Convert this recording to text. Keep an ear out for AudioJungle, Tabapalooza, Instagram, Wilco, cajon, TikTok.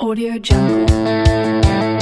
AudioJungle.